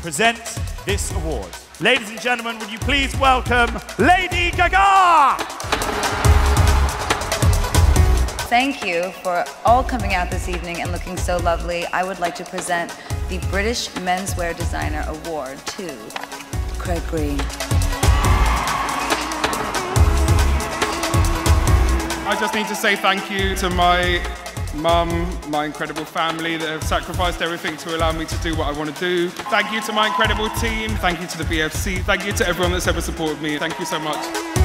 presents this award. Ladies and gentlemen, would you please welcome Lady Gaga! Thank you for all coming out this evening and looking so lovely. I would like to present the British Menswear Designer Award to Craig Green. I just need to say thank you to my mum, my incredible family that have sacrificed everything to allow me to do what I want to do. Thank you to my incredible team. Thank you to the BFC. Thank you to everyone that's ever supported me. Thank you so much.